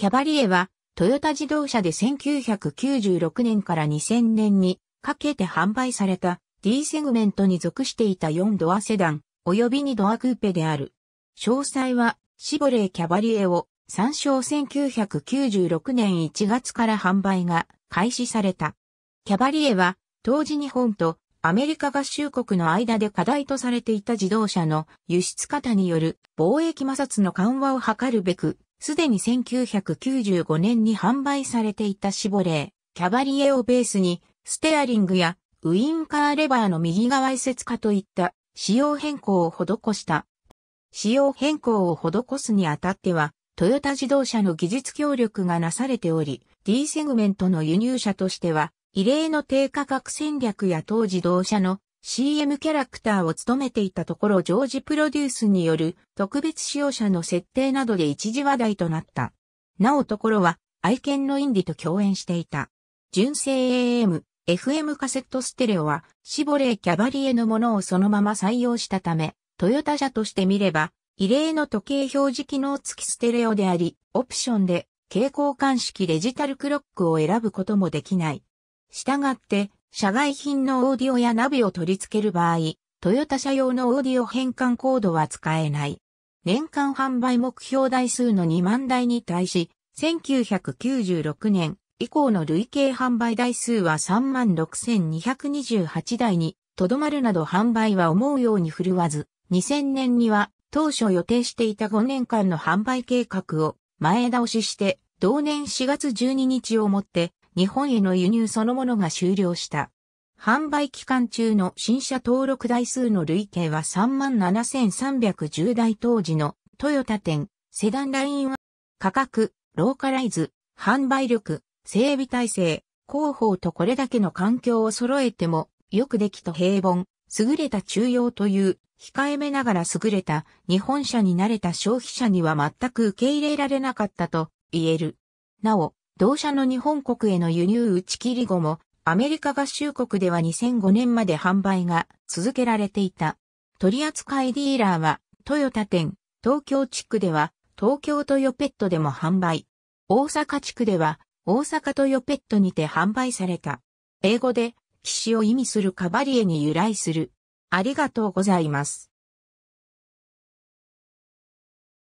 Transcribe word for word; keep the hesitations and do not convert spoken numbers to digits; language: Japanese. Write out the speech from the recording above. キャバリエは、トヨタ自動車でせんきゅうひゃくきゅうじゅうろくねんからにせんねんにかけて販売された D セグメントに属していたよんドアセダン及びにドアクーペである。詳細はシボレーキャバリエを参照せんきゅうひゃくきゅうじゅうろくねんいちがつから販売が開始された。キャバリエは当時日本とアメリカ合衆国の間で課題とされていた自動車の輸出過多による貿易摩擦の緩和を図るべく、すでにせんきゅうひゃくきゅうじゅうごねんに販売されていたシボレーキャバリエをベースにステアリングやウインカーレバーの右側移設化といった仕様変更を施した。仕様変更を施すにあたってはトヨタ自動車の技術協力がなされており、Dセグメントの輸入車としては異例の低価格戦略や当自動車の シーエム キャラクターを務めていたところジョージプロデュースによる特別仕様車の設定などで一時話題となった。なおところは愛犬のインディと共演していた。純正 エーエム、エフエム カセットステレオはシボレーキャバリエのものをそのまま採用したため、トヨタ車として見れば異例の時計表示機能付きステレオであり、オプションで傾向感式デジタルクロックを選ぶこともできない。したがって、社外品のオーディオやナビを取り付ける場合、トヨタ車用のオーディオ変換コードは使えない。年間販売目標台数のにまんだいに対し、せんきゅうひゃくきゅうじゅうろくねん以降の累計販売台数は さんまんろくせんにひゃくにじゅうはちだいにとどまるなど販売は思うように振るわず、にせんねんには当初予定していたごねんかんの販売計画を前倒しして、同年しがつじゅうににちをもって、日本への輸入そのものが終了した。販売期間中の新車登録台数の累計は さんまんななせんさんびゃくじゅうだい当時のトヨタ店、セダンラインは価格、ローカライズ、販売力、整備体制、広報とこれだけの環境を揃えてもよくできた平凡、優れた中庸という控えめながら優れた日本車に慣れた消費者には全く受け入れられなかったと言える。なお、同社の日本国への輸入打ち切り後も、アメリカ合衆国ではにせんごねんまで販売が続けられていた。取扱いディーラーは、トヨタ店、東京地区では、東京トヨペットでも販売。大阪地区では、大阪トヨペットにて販売された。英語で、騎士を意味するカバリエに由来する。ありがとうございます。